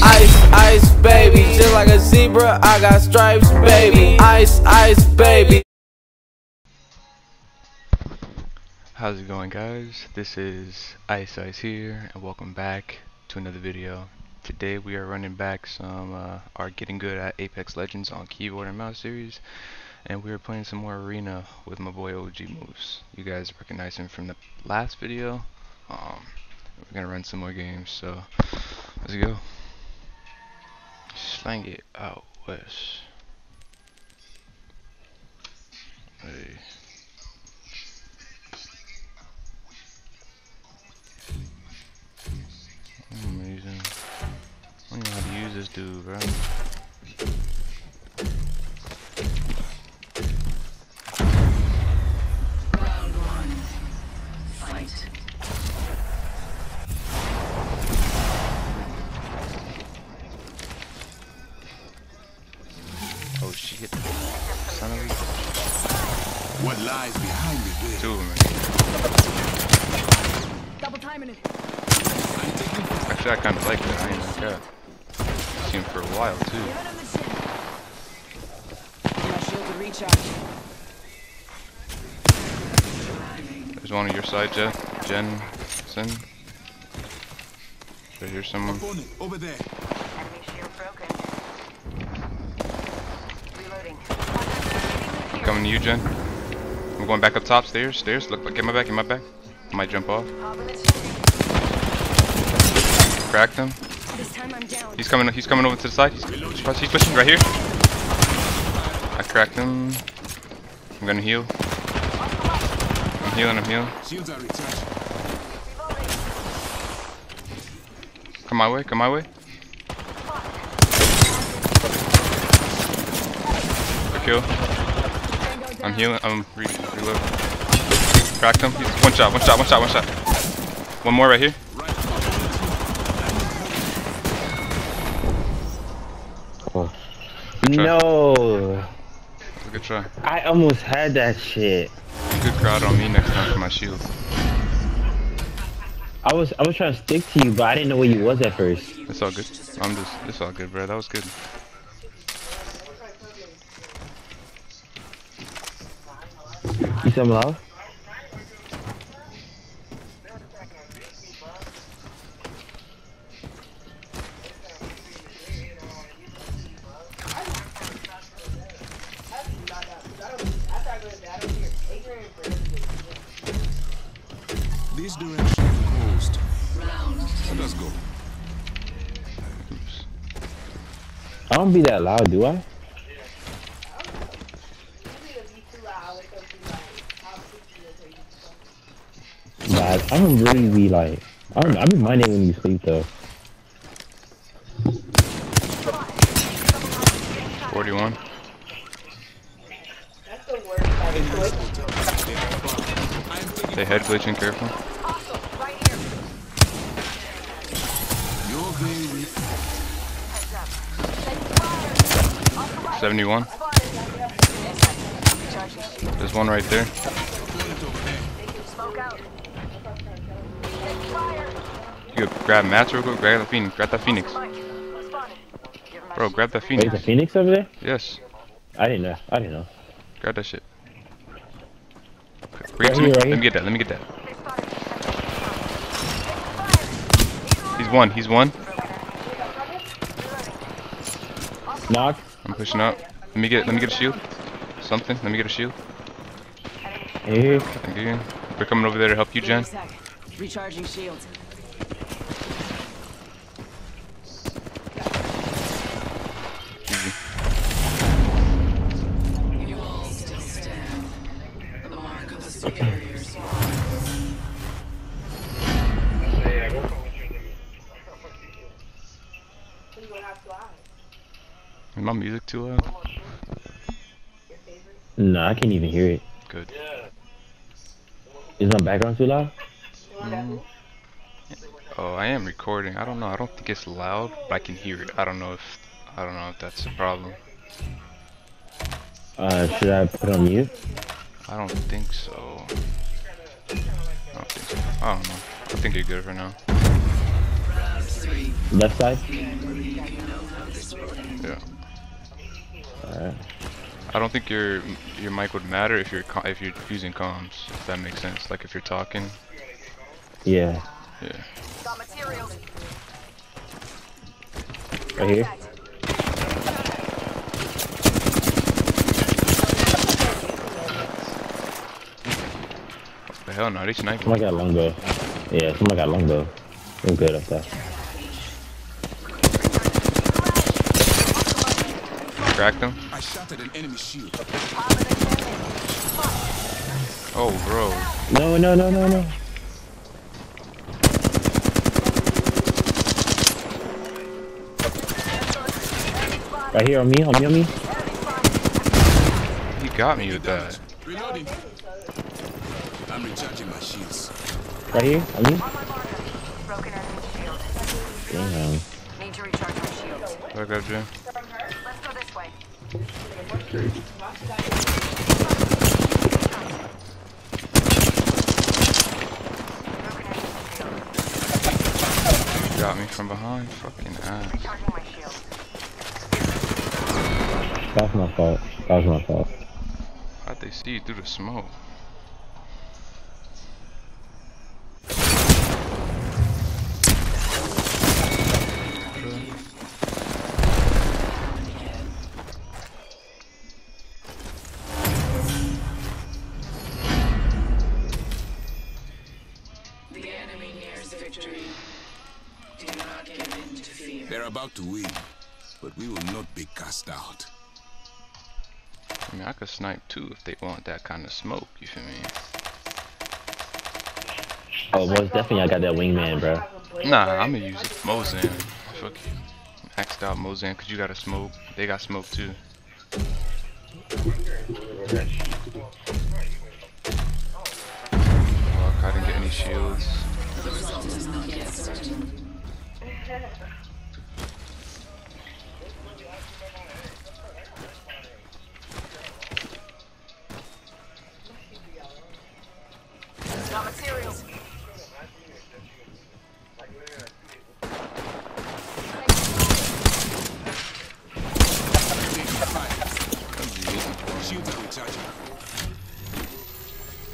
Ice, ice, baby. Just like a zebra, I got stripes, baby. Ice, ice, baby. How's it going, guys? This is Ice Ice here, and welcome back to another video. Today we are running back some our Getting Good at Apex Legends on Keyboard and Mouse series, and we are playing some more Arena with my boy OG Moose. You guys recognize him from the last video. We're gonna run some more games, so let's go. Slang it out west. Hey. Amazing. I don't know how to use this dude, bro. Round one. Fight. Oh shit. Son of a... What lies behind me? Two of them. Double timing it. Actually, I kind of like that. I ain't like that. I've seen him for a while too. There's one on your side, Jensen. Should I hear someone? Over there. Enemy shield broken. Reloading. Coming to you, Jen. I'm going back up top. Stairs. Look, get my back. I might jump off. Cracked him. This time I'm down. He's coming over to the side. He's pushing right here. I cracked him. I'm gonna heal. I'm healing. Come my way. Good kill. I'm healing. I'm reloading. Cracked him. He's one shot. One more right here. No! Good try. I almost had that shit. You could crowd on me next time for my shield. I was trying to stick to you, but I didn't know where you was at first. It's all good. It's all good, bro. That was good. You some love? This direction is closed. Let us go. Oops. I don't be that loud, do I? Nah, I don't really be like... I be minding when you sleep, though. 41. That's the worst. They head glitching, careful. Right 71. There's one right there. You could grab mats real quick. Grab that Phoenix. Bro, grab that Phoenix. Wait, the Phoenix over there? Yes. I didn't know. Grab that shit. Bring it to me. Let me get that. He's one. Knock. I'm pushing up. Let me get a shield. Something. Let me get a shield. Hey. Thank you. We're coming over there to help you, Jen. Recharging shields. Is my music too loud? No, I can't even hear it. Good. Is my background too loud? Oh, I am recording. I don't know. I don't think it's loud, but I can hear it. I don't know if that's the problem. Should I put on mute? I don't think so. I don't know. I think you're good for now. Left side? Yeah. Alright. I don't think your mic would matter if you're using comms, if that makes sense. Like if you're talking. Yeah. Yeah. Right here. What the hell? No, they sniped. Somebody got Longbow. Yeah, somebody got Longbow. We're good up there. Cracked him. I shot at an enemy shield. Oh, bro. No. Right here, on me. He got me with that. I'm recharging my shields. Right here, on me. Broken enemy shield. Damn. Need to recharge my shields. I got you. Got me from behind, fucking ass. That's my fault. How'd they see you through the smoke? To win, but we will not be cast out. I mean, I could snipe too if they want that kind of smoke, you feel me? Oh, well, it's definitely I got that wingman, bro. Nah, I'm gonna use Mozam. Fuck you. Maxed out Mozam because you got a smoke. They got smoke too. Fuck, I didn't get any shields. The result is not yet certain.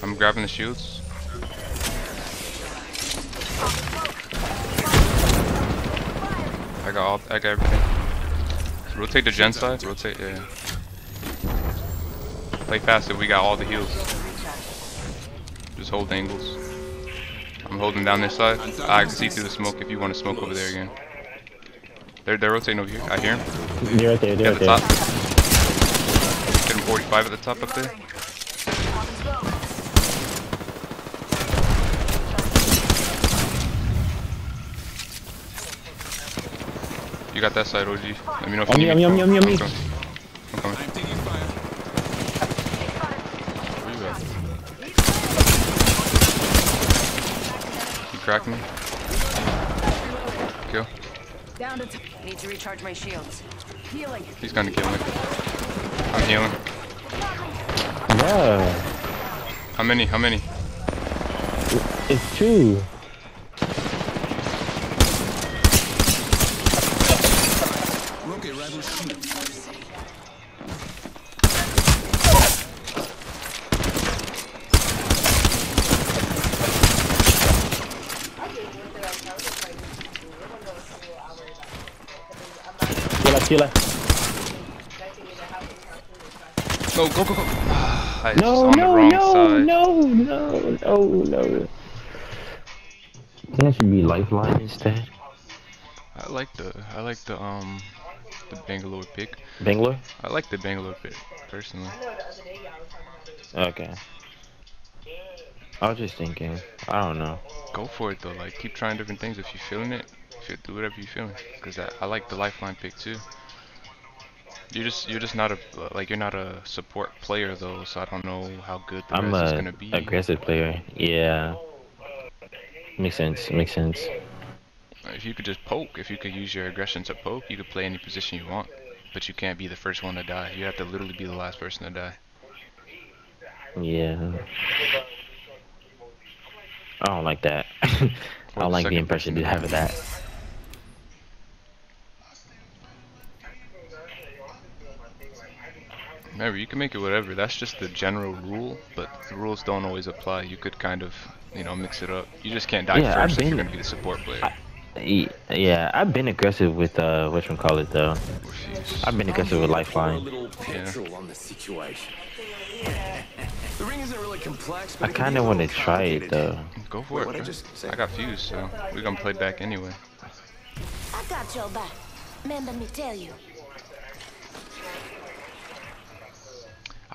I'm grabbing the shields. I got everything. Rotate the gen side. Rotate. Yeah. Play fast if we got all the heals. Just hold angles. I'm holding down this side. I can see through the smoke if you want to smoke over there again. They're rotating over here. I hear him. They're right there. They're at the top. Hit him 45 at the top up there. You got that side, OG. Let me know if you need me. I'm coming. I'm taking fire. Where you at? You cracked me. Kill. Down to need to recharge my shields. Healing. He's gonna kill me. I'm healing. No. How many? It's two. Go. No. That should be Lifeline instead. I like the Bangalore pick. Bangalore? I like the Bangalore pick, personally. Okay. I was just thinking. I don't know. Go for it though, like keep trying different things if you're feeling it. Do whatever you're feeling. Cause I like the Lifeline pick too. You're just not a support player though, so I don't know how good the rest is gonna be. I'm an aggressive player. Yeah, makes sense. If you could just poke, if you could use your aggression to poke, you could play any position you want, but you can't be the first one to die. You have to literally be the last person to die. Yeah. I don't like that. I don't like being pressured to have that. Remember, you can make it whatever. That's just the general rule, but the rules don't always apply. You could kind of, you know, mix it up. You just can't die first if you're gonna be the support player. Yeah, I've been aggressive with whatchamacallit though. I've been aggressive with Lifeline. Yeah. The ring isn't really complex, but I kind of want to try it though. Go for it. I got fused, so we're gonna play back anyway. I got your back. Remember me tell you.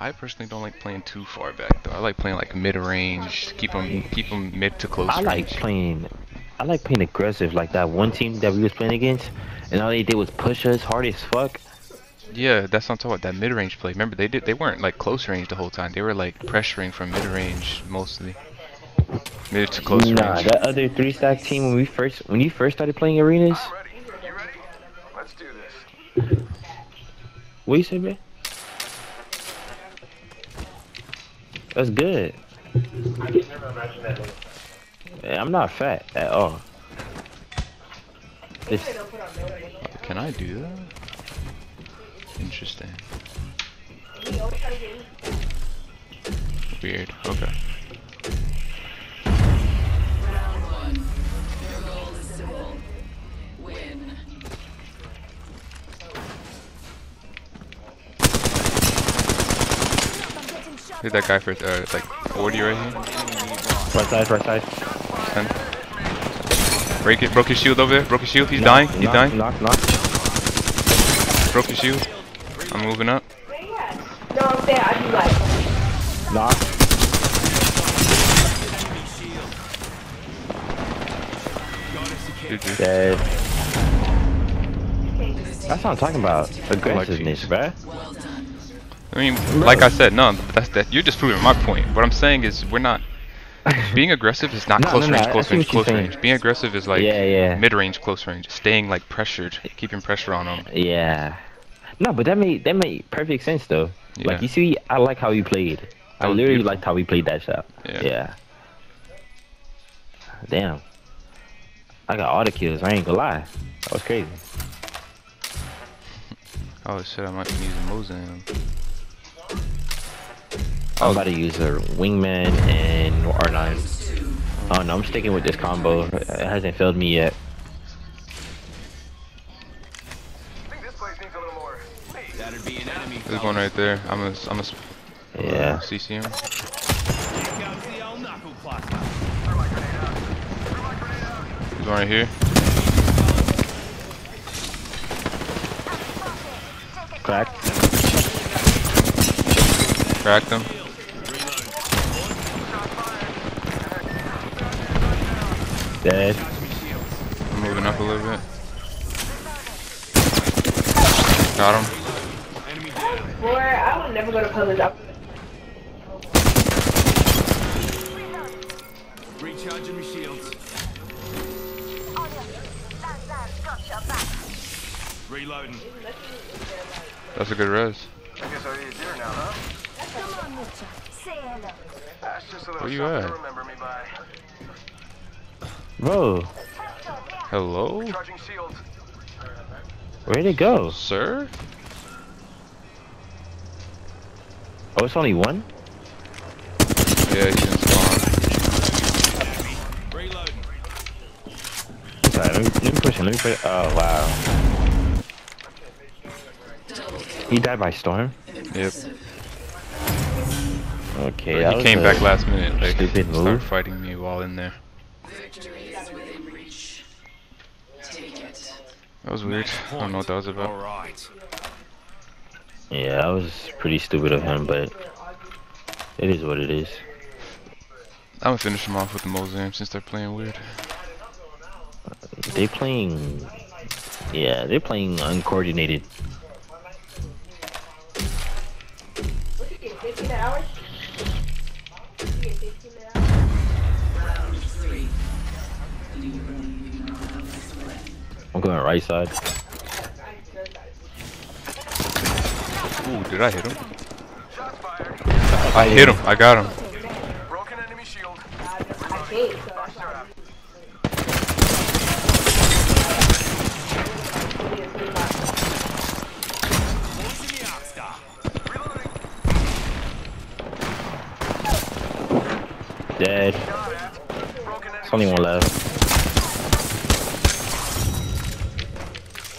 I personally don't like playing too far back though. I like playing like mid range, keep them mid to close range. I like playing aggressive, like that one team that we was playing against, and all they did was push us hard as fuck. Yeah, that's what I'm talking about, that mid-range play. Remember, they weren't like close range the whole time. They were like pressuring from mid-range mostly. Mid to close range. Nah, that other three-stack team when you first started playing arenas. I'm ready. You ready? Let's do this. What you say, man? That's good. I can never imagine that. I'm not fat at all. It's... Can I do that? Interesting. Weird. Okay. Hit that guy for like 40 right here. Right side. Break it. Broke his shield over there. Broke his shield. He's dying. He's dying. Broke his shield. I'm moving up. No, I'm there. I do like. Knock. Dead. That's what I'm talking about. Aggressiveness, bruh. I mean, like I said, no. That's that. You're just proving my point. What I'm saying is, we're not. Being aggressive is not close range. Being aggressive is like mid-range, close range. Staying like pressured, keeping pressure on them. Yeah. No, but that made perfect sense though. Yeah. Like you see, I like how you played. I literally liked how we played that shot. Yeah. Damn. I got all the kills. I ain't gonna lie. That was crazy. Oh shit! I might be using Mozam. I'm about to use a Wingman and R9. Oh no, I'm sticking with this combo. It hasn't failed me yet. There's one right there. I'm a CC him. There's one right here. Cracked him. Dead. I'm moving up a little bit. Got him. Boy, I would never go to public up. Recharging my shields. Reloading. That's a good res. I guess I need dinner now, huh? Come on, Mitchell. Say hello. That's just a little something to remember me by. Bro. Hello? Where'd it go? Sir? Oh, it's only one? Yeah, he's in spawn. Reloading. Sorry, let me push him. Oh, wow. He died by storm? Yep. Okay, he came back last minute. Like, stupid move. Started fighting me while in there. That was weird. I don't know what that was about. Alright. Yeah, that was pretty stupid of him, but it is what it is. I'm gonna finish him off with the Mozam since they're playing weird. They're playing uncoordinated. I'm going right side. Ooh, did I hit him? I hit him. I got him. Broken enemy shield. dead. There's only one left.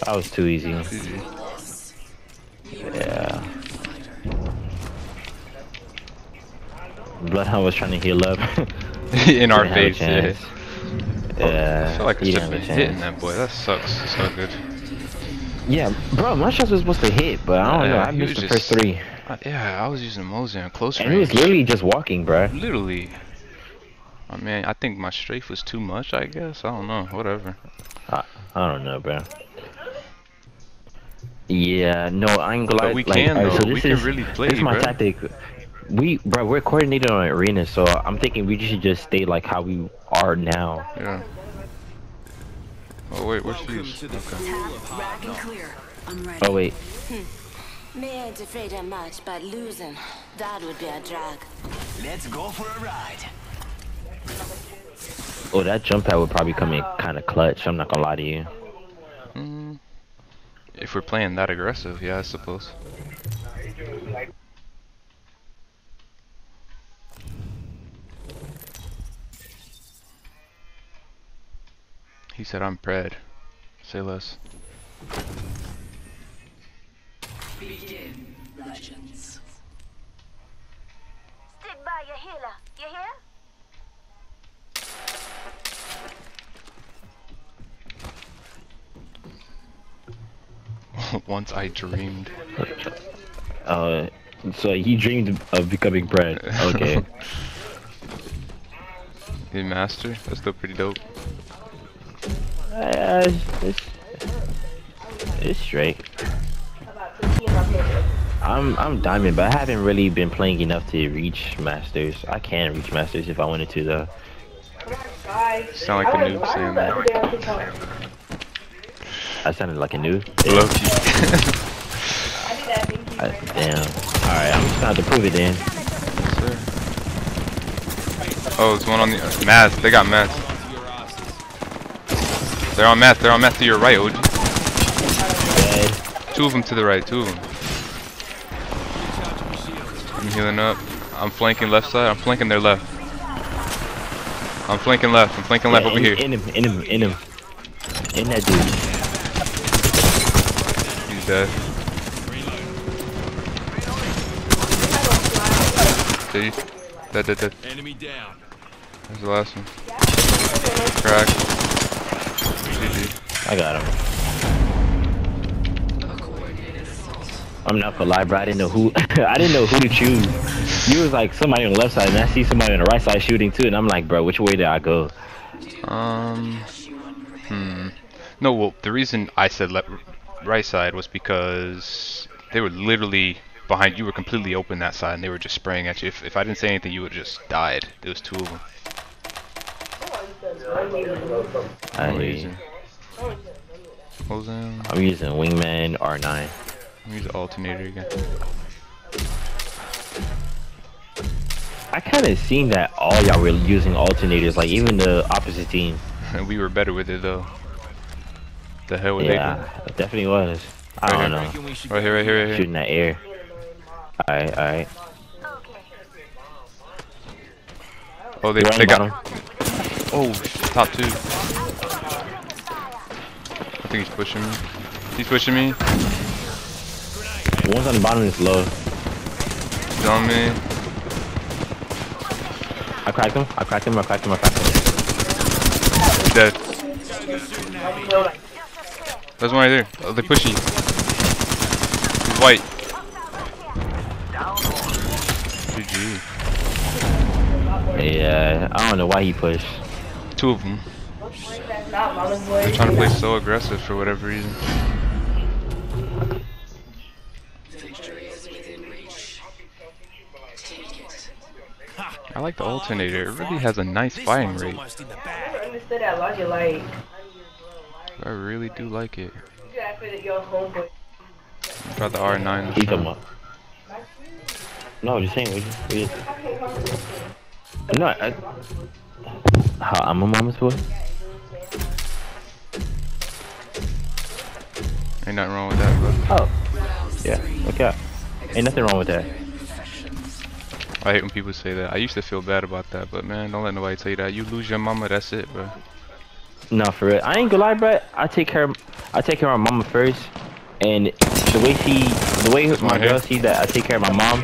That was too easy. Yeah. Bloodhound was trying to heal up. In our face, yeah. Yeah. I feel like I should have been hitting that boy. That sucks. It's not good. Yeah, bro, my shots were supposed to hit, but I don't know. I missed the first three. Yeah, I was using Mozam close range. And he was literally just walking, bro. Literally. I mean, I think my strafe was too much, I guess. I don't know. Whatever. I don't know, bro. Yeah, no, I ain't glad. But we can, though. So we can really play, bro. This is my tactic. We're coordinated on arena, so I'm thinking we should just stay like how we are now. Yeah. Oh wait, where's she? Okay. Oh wait. May I defray them much, but losing that would be a drag. Let's go for a ride. Oh, that jump pad would probably come in kind of clutch. I'm not gonna lie to you. If we're playing that aggressive, yeah, I suppose. He said, I'm prepared. Say less. Begin, legends. Stick by your healer. You hear? Once I dreamed. So he dreamed of becoming bread. Okay. The master? That's still pretty dope. It's straight. I'm diamond, but I haven't really been playing enough to reach masters. I can reach masters if I wanted to, though. Sound like a noob saying that. I sounded like a noob. Low-key. Damn. All right, I'm just gonna have to prove it then. Yes, oh, it's one on the mass. They got mass. They're on math to your right, OG. Okay. Two of them to the right, two of them. I'm healing up. I'm flanking left side, I'm flanking their left. I'm flanking left over here. In him. In that dude. He's dead. Dead. Enemy down. There's the last one. Crack. I got him. I'm not gonna lie, bro. I didn't know who to choose. You was like somebody on the left side, and I see somebody on the right side shooting too, and I'm like, bro, which way did I go? No, well, the reason I said right side was because they were literally behind. You were completely open that side, and they were just spraying at you. If I didn't say anything, you would have just died. There was two of them. I'm using Wingman, R9. I'm using Alternator again. I kind of seen that all y'all were using Alternators, like even the opposite team. We were better with it though. The hell were they doing? Definitely was. I don't know. Right here. Shooting that air. Alright. Oh, they got him. Oh, top two. I think he's pushing me. The one's on the bottom is low. He's on me. I cracked him. He's dead. There's one right there. Oh, they push you. He's white. GG. Yeah, I don't know why he pushed. Two of them. They're trying to play so aggressive for whatever reason. Victory is within reach. Take it. I like the Alternator. It really has a nice firing rate. I really do like it. I got the R9. He's up. No, just saying. No, I'm a mama's boy. Ain't nothing wrong with that, bro. Oh. Yeah, look out. Ain't nothing wrong with that. I hate when people say that. I used to feel bad about that, but man, don't let nobody tell you that. You lose your mama, that's it, bro. No, for real. I ain't gonna lie, bro. I take care of my mama first, and the way my girl sees that I take care of my mom.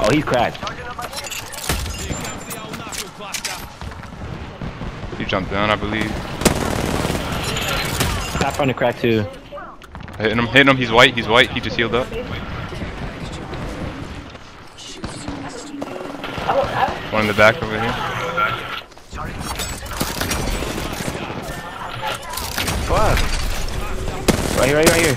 Oh, he's cracked. You jumped down, I believe. Top on the crack too. Hitting him. He's white. He's white. He just healed up. One in the back over here. What? Right here.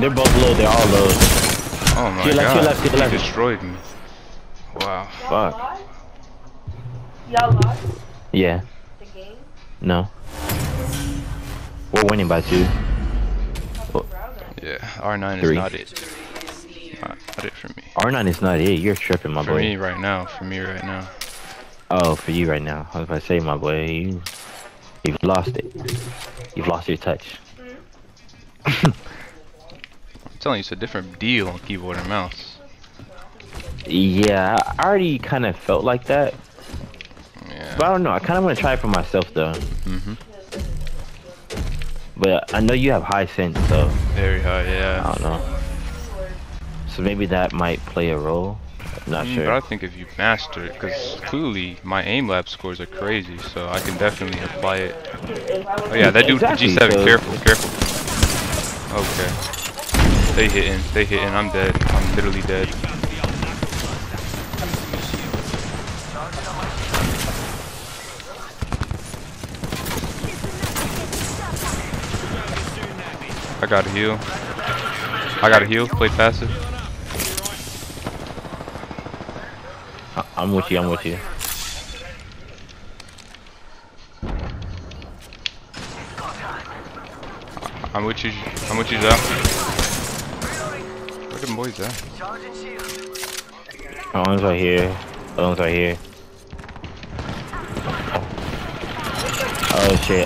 They're both low, they're all low. Oh my god, he destroyed me. Wow. Fuck. Y'all lost? Yeah. The game? No. We're winning by 2. Yeah, R9 is not it. Not it for me. R9 is not it. You're tripping, my boy. For me right now. Oh, for you right now. I was about to say, my boy, you've lost it. You've lost your touch. I'm telling you, it's a different deal on keyboard and mouse. Yeah, I already kind of felt like that. Yeah. But I don't know. I kind of want to try it for myself, though. Mm-hmm. But I know you have high sense, so... Very high, yeah. I don't know. So maybe that might play a role? I'm not sure. But I think if you master it, because clearly my aim lab scores are crazy, so I can definitely apply it. Oh yeah, that dude exactly, G7, so. Careful. Okay. They hitting, I'm dead. I'm literally dead. I gotta heal, play passive. I'm with you. I'm with you, Zach. Where the boys at? One's right here.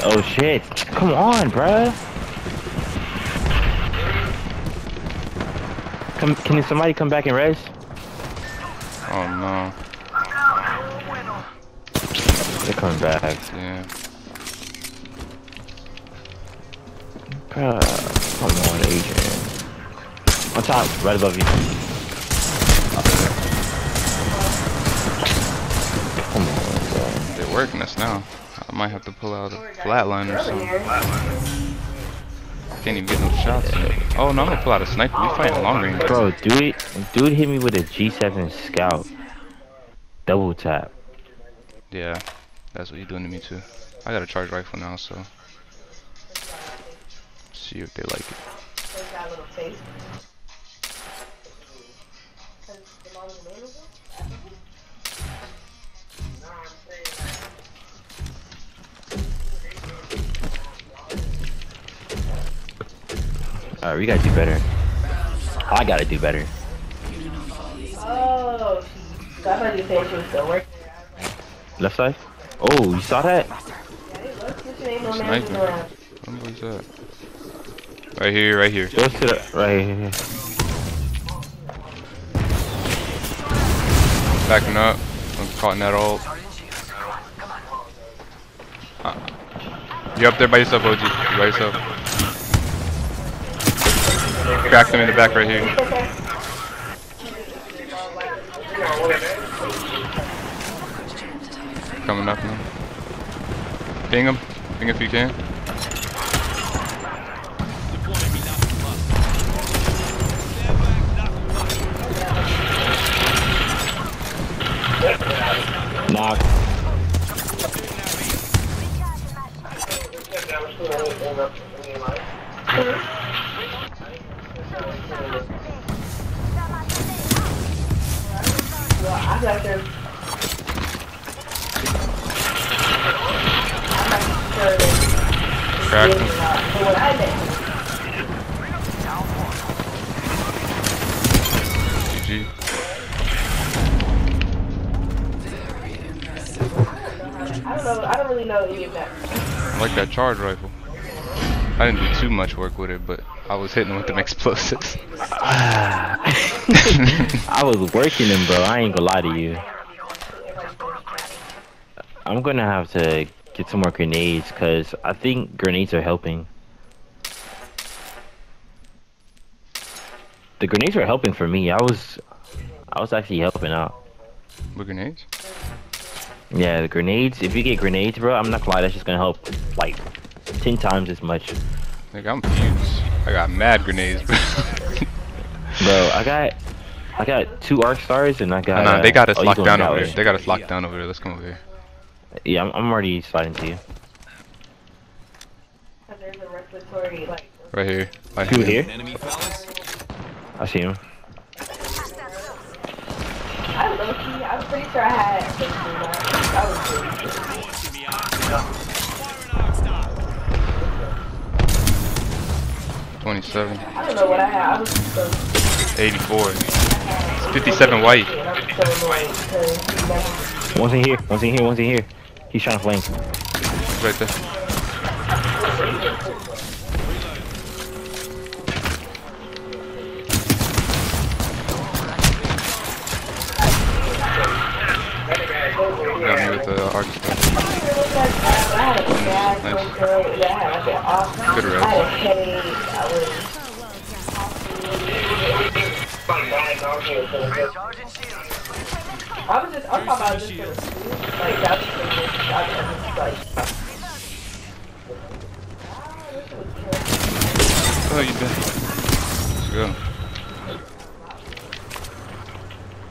Oh shit. Come on, bruh. Can somebody come back and res? Oh no. They're coming back. Yeah. Come on, Adrian. On top, right above you. Come on, bro. They're working us now. I might have to pull out a flatline or something. Can't even get no shots. Oh no, I'm gonna pull out a sniper. We fighting long range. Bro, dude hit me with a G7 scout. Double tap. Yeah, that's what you're doing to me too. I got a charge rifle now, so see if they like it. Alright, we gotta do better. I gotta do better. Oh, I thought you said she was still working. Left side? Oh, you saw that? Sniper. What was that? Right here. Go to the right here. Backing up. I'm caught in that ult. You're up there by yourself, OG. You're by yourself. Cracked him in the back right here. Coming up now. Ping him. Ping if you can. Knock. Cracked him. GG. I don't really know any of that. I like that charge rifle. I didn't do too much work with it, but I was hitting with them explosives. I was working them, bro. I ain't gonna lie to you. I'm gonna have to get some more grenades, because I think grenades are helping. The grenades were helping for me. I was actually helping out. With grenades? Yeah, the grenades. If you get grenades, bro, I'm not gonna lie, that's just gonna help, like, 10 times as much. Like, I'm fused. I got mad grenades, bro. Bro, I got 2 arc stars and I got. Nah, they got us locked down over here. They got us locked down over here. Let's come over here. Yeah, I'm already sliding to you. Right here. Who here? I see him. I'm pretty sure I had. That was 27. I don't know what I had. I was 84. 57 white. One's in here. One's in here. One's in here. He's trying to flank. He's right there. With the nice. Good round. Oh, you did. Let's go.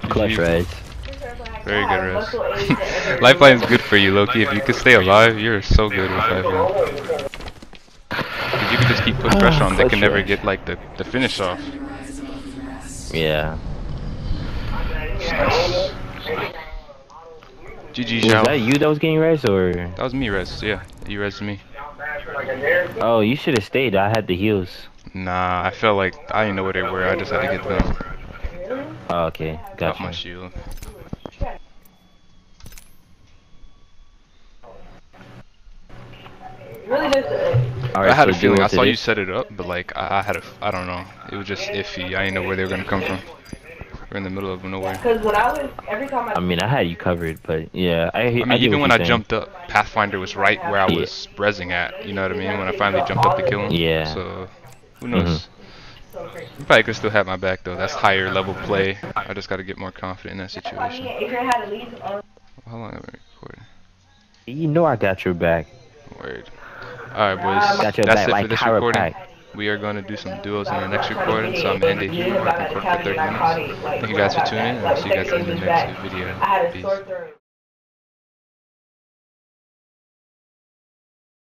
Clutch raids. Very good, Rez. Lifeline's good for you, Loki. If you could stay alive, you're so good with Lifeline. If you could just keep putting pressure on, they can never get like the finish off. Yeah. Nice. GG, Zhao. Was that you that was getting Rez, or? That was me, Rez. Yeah, you Rez'd me. Oh, you should have stayed. I had the heals. Nah, I felt like I didn't know where they were. I just had to get them. Oh, okay, got my shield. I had a feeling. I saw you set it up, but like I had a, I don't know. It was just iffy. I didn't know where they were gonna come from. We're in the middle of nowhere. I mean, I had you covered, but yeah, I mean, even when I jumped up, Pathfinder was right where I was rezzing at. You know what I mean? When I finally jumped up to kill him. Yeah. So who knows? You probably could still have my back though. That's higher level play. I just gotta get more confident in that situation. How long have I recorded? You know I got your back. Word. Alright, boys, that's it for this recording. We are going to do some duos in our next recording, so I'm going to end it here. I can record for 30 minutes. Thank you guys for tuning in, and I'll see you guys in the next video. Peace.